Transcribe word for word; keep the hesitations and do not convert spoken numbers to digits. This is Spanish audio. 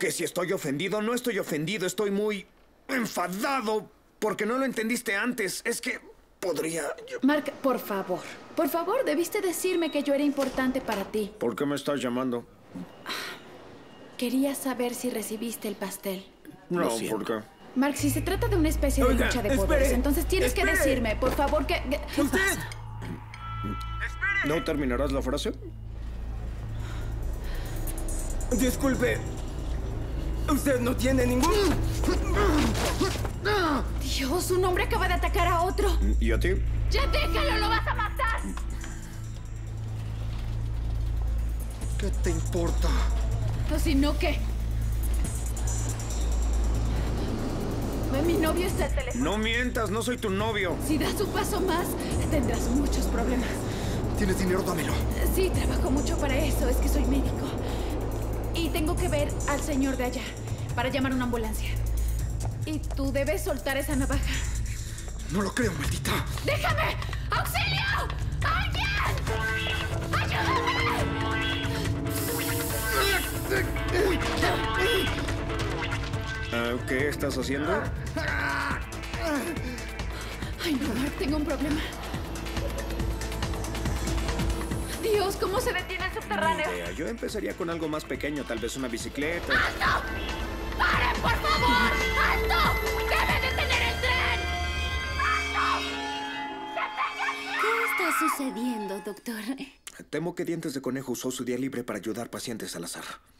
Que si estoy ofendido, no estoy ofendido, estoy muy enfadado porque no lo entendiste antes. Es que podría... Yo... Mark, por favor, por favor, debiste decirme que yo era importante para ti. ¿Por qué me estás llamando? Quería saber si recibiste el pastel. No, ¿por qué? Mark, si se trata de una especie de Oiga, lucha de poderes, espere, entonces tienes espere. que decirme, por favor, que... que ¿Usted? Pasa. ¿No terminarás la frase? Disculpe. Usted no tiene ningún... Dios, un hombre acaba de atacar a otro. ¿Y a ti? ¡Ya déjalo! ¡Lo vas a matar! ¿Qué te importa? No, sino que... Mi novio está al teléfono. No mientas, no soy tu novio. Si das un paso más, tendrás muchos problemas. ¿Tienes dinero? Dámelo. Sí, trabajo mucho para eso. Es que soy médico. Y tengo que ver al señor de allá para llamar una ambulancia. Y tú debes soltar esa navaja. No lo creo, maldita. ¡Déjame! ¡Auxilio! ¡Alguien! ¡Ayúdame! ¿Qué estás haciendo? Ay, no, tengo un problema. Dios, ¿cómo se detiene el subterráneo? Idea. Yo empezaría con algo más pequeño, tal vez una bicicleta. ¡Alto! ¡Paren, por favor! ¡Alto! ¡Deben detener el tren! ¡Alto! ¡Detengan! ¿Qué está sucediendo, doctor? Temo que Dientes de Conejo usó su día libre para ayudar pacientes al azar.